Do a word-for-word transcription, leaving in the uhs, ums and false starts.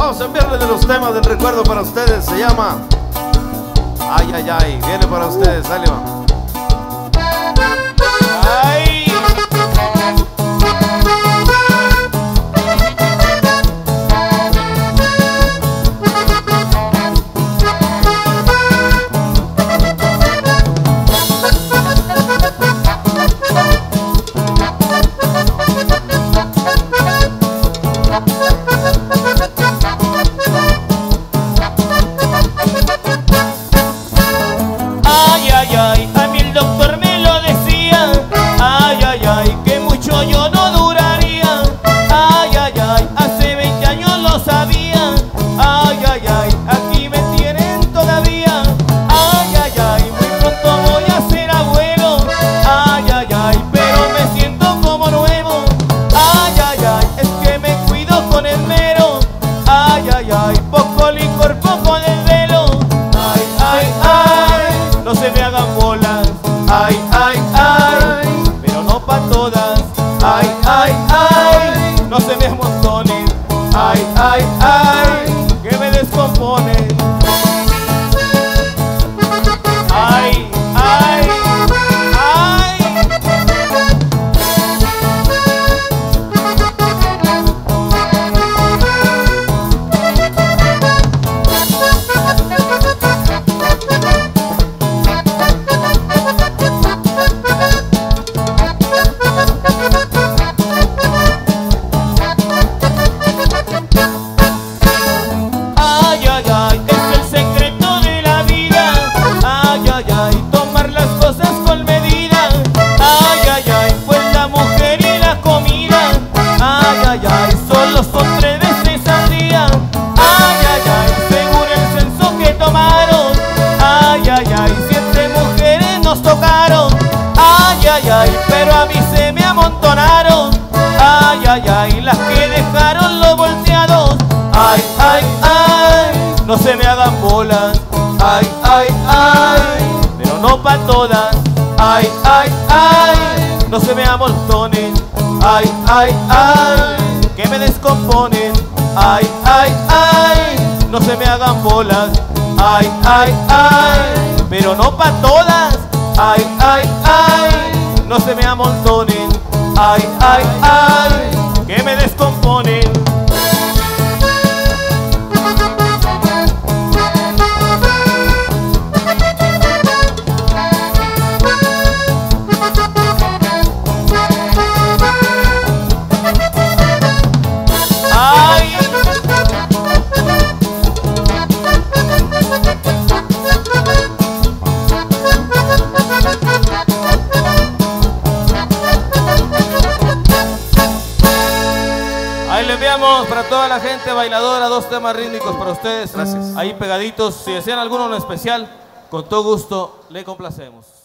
Vamos a enviarle de los temas del recuerdo para ustedes. Se llama Ay, ay, ay. Viene para ustedes, sale va. No se me hagan bolas, ay, ay, ay, pero no pa' todas, ay, ay, ay, no se me amontonen, ay, ay, ay, que me descomponen, ay, ay, ay, no se me hagan bolas, ay, ay, ay, pero no pa' todas, ay, ay, ay, no se me amontonen, ay, ay, ay, que me descomponen. Para toda la gente bailadora, dos temas rítmicos para ustedes. Gracias. Ahí pegaditos. Si desean alguno en especial, con todo gusto le complacemos.